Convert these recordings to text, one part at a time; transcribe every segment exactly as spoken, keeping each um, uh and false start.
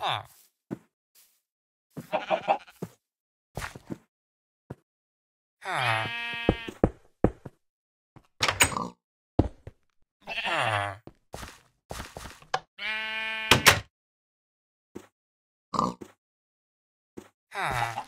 Ah. Ah. Ah. Ah.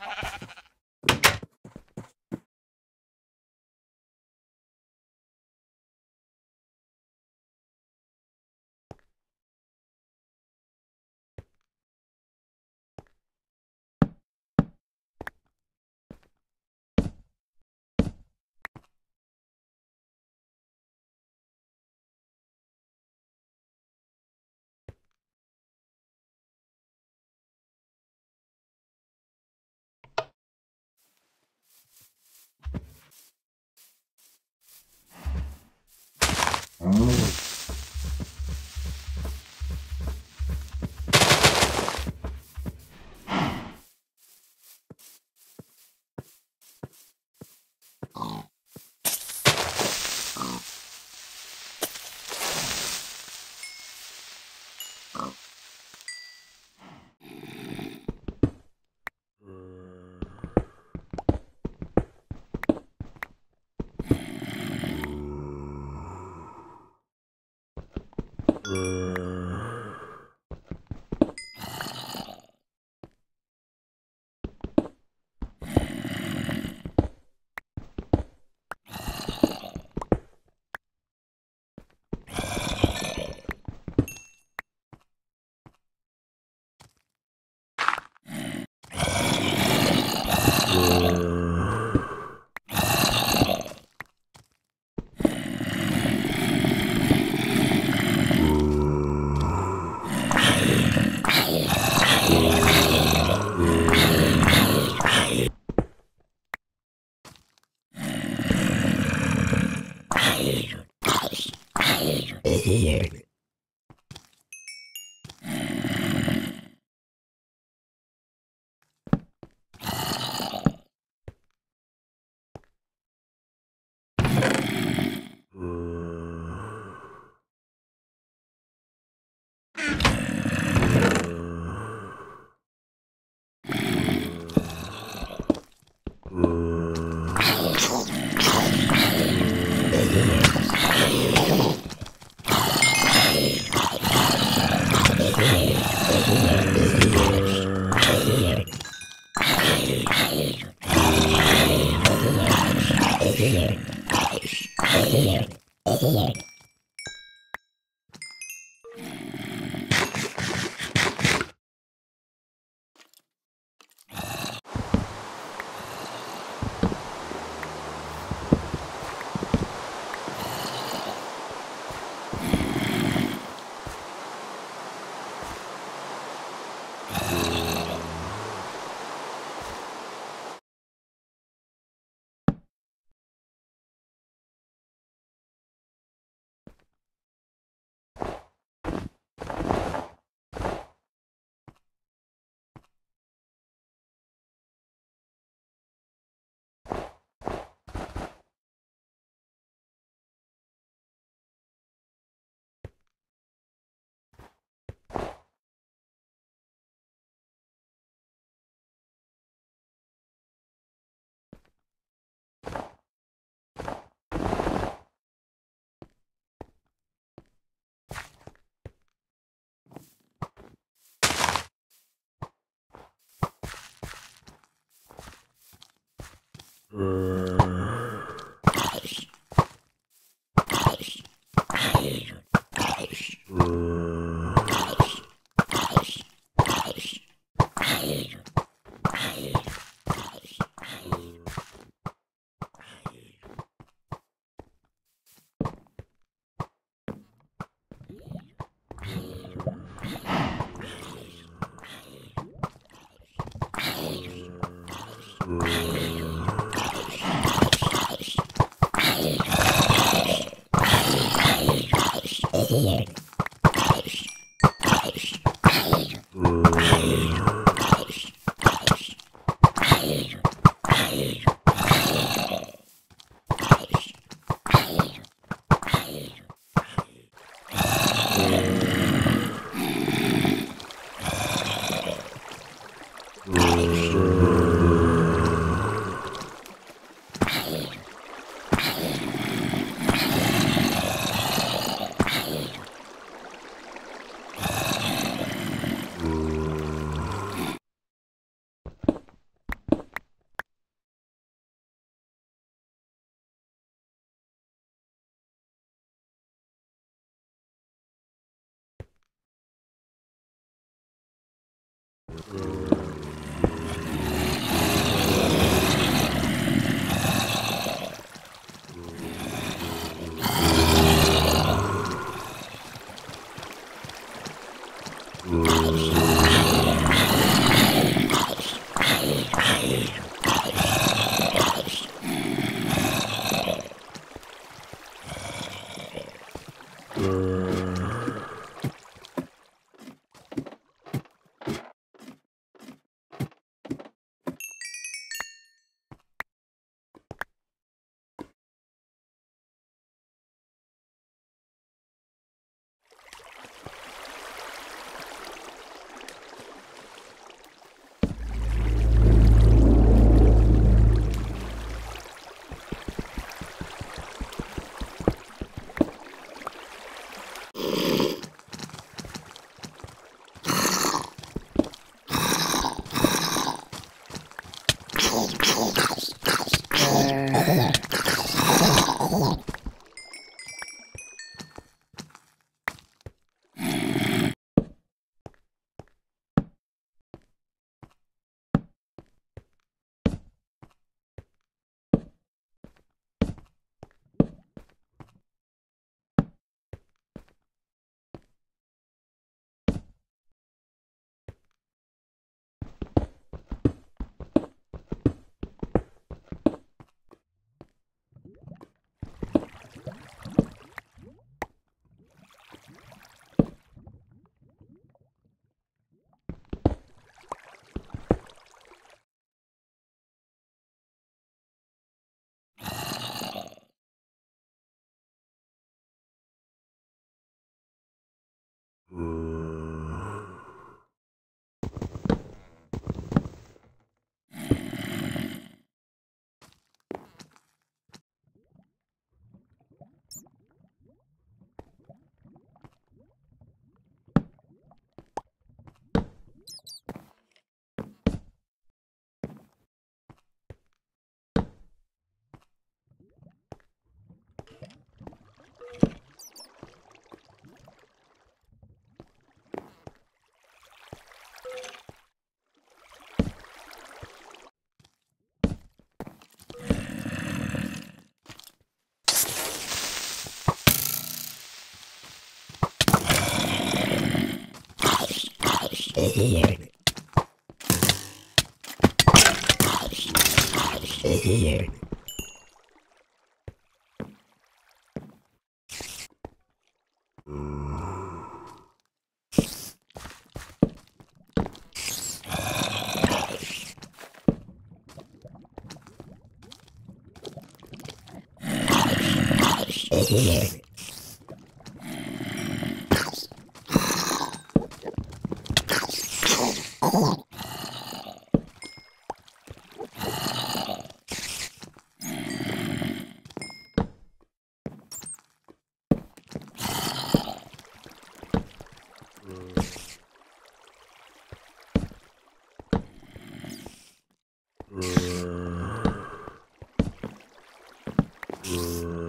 Here. Here. Here. Brrrr.